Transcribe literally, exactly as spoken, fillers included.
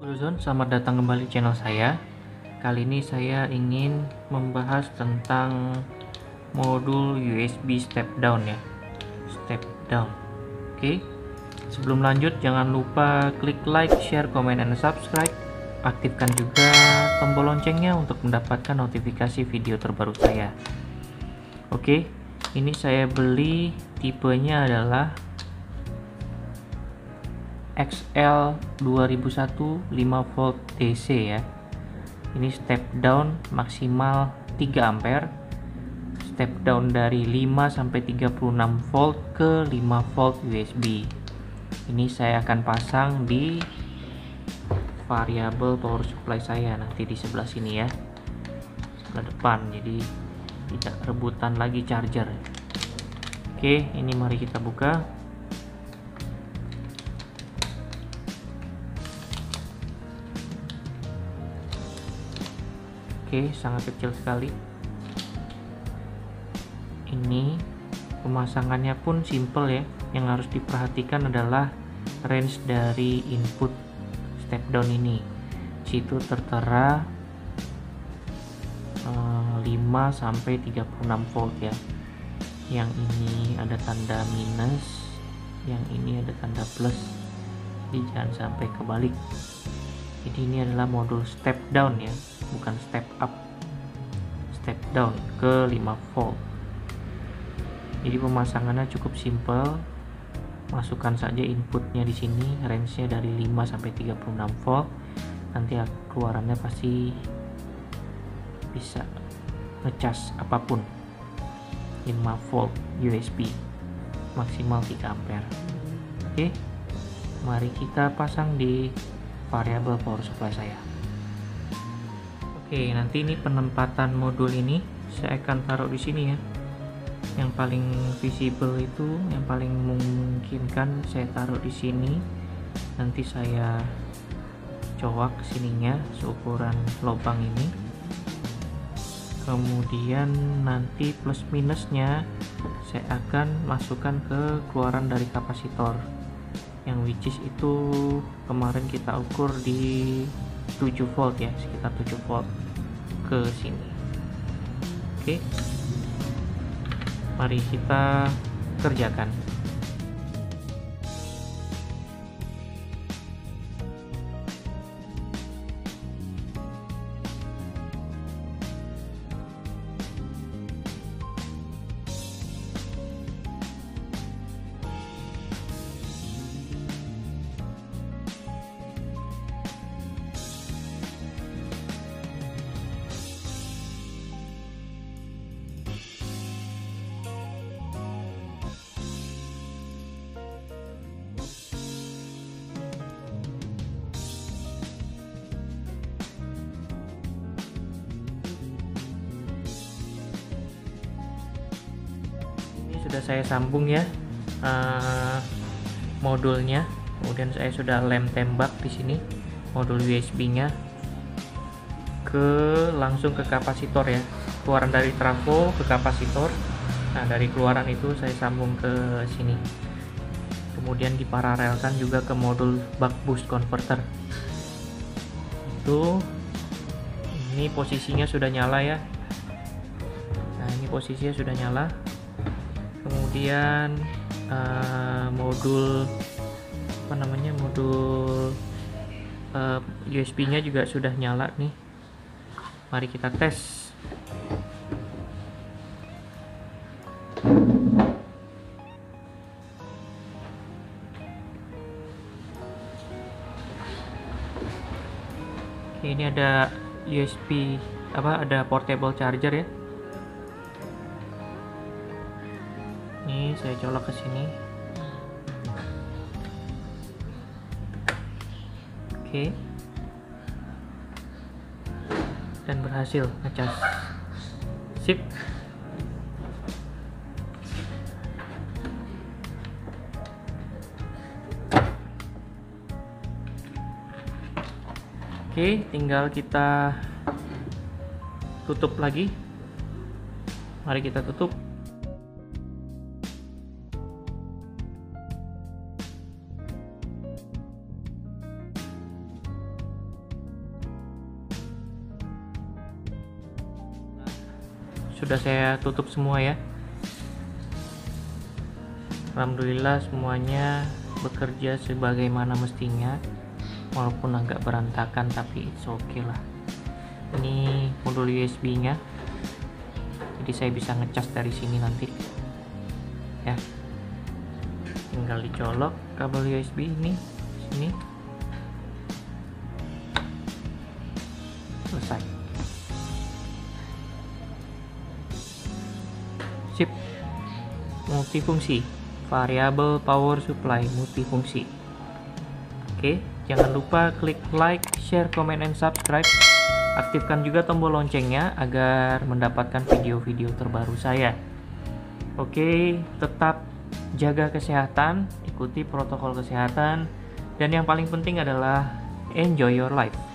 Halo, selamat datang kembali di channel saya. Kali ini saya ingin membahas tentang modul U S B step down ya. Step down. Oke. Sebelum lanjut jangan lupa klik like, share, komen, dan subscribe. Aktifkan juga tombol loncengnya untuk mendapatkan notifikasi video terbaru saya. Oke, ini saya beli, tipenya adalah X L dua ribu satu lima volt D C ya. Ini step down maksimal tiga ampere. Step down dari lima sampai tiga puluh enam volt ke lima volt U S B. Ini saya akan pasang di variabel power supply saya nanti di sebelah sini ya. Sebelah depan, jadi tidak rebutan lagi charger. Oke, ini mari kita buka. Oke, sangat kecil sekali. Ini pemasangannya pun simple ya. Yang harus diperhatikan adalah range dari input step down ini. Situ tertera eh, lima sampai tiga puluh enam volt ya. Yang ini ada tanda minus, yang ini ada tanda plus. Jadi jangan sampai kebalik. Jadi ini adalah modul step down ya, bukan step up, step down ke lima volt. Jadi pemasangannya cukup simple. Masukkan saja inputnya di sini, range-nya dari lima sampai tiga puluh enam volt. Nanti keluarannya pasti bisa ngecas apapun. lima volt U S B maksimal tiga ampere. Oke. Mari kita pasang di variabel power supply saya. Oke, nanti ini penempatan modul ini saya akan taruh di sini ya. Yang paling visible itu, yang paling memungkinkan saya taruh di sini. Nanti saya coak sininya seukuran lubang ini. Kemudian nanti plus minusnya saya akan masukkan ke keluaran dari kapasitor. Yang which is itu kemarin kita ukur di tujuh volt ya, sekitar tujuh volt ke sini. Oke, mari kita kerjakan. Sudah saya sambung ya uh, modulnya, kemudian saya sudah lem tembak di sini modul U S B-nya ke langsung ke kapasitor ya, keluaran dari trafo ke kapasitor. Nah, dari keluaran itu saya sambung ke sini, kemudian diparalelkan juga ke modul buck boost converter itu. Ini posisinya sudah nyala ya. Nah, ini posisinya sudah nyala. Kemudian uh, modul apa namanya modul uh, U S B-nya juga sudah nyala nih. Mari kita tes. Oke, ini ada U S B apa ada portable charger ya. Ini saya colok ke sini. Oke. Dan berhasil ngecas. Sip. Oke, tinggal kita tutup lagi. Mari kita tutup. sudah saya tutup semua ya. Alhamdulillah semuanya bekerja sebagaimana mestinya, walaupun agak berantakan tapi it's okay lah. Ini modul U S B nya, jadi saya bisa ngecas dari sini nanti ya, tinggal dicolok kabel U S B ini sini, selesai. Sip, multifungsi, variable power supply multifungsi. Oke, jangan lupa klik like, share, comment, and subscribe. Aktifkan juga tombol loncengnya agar mendapatkan video-video terbaru saya. Oke, tetap jaga kesehatan, ikuti protokol kesehatan, dan yang paling penting adalah enjoy your life.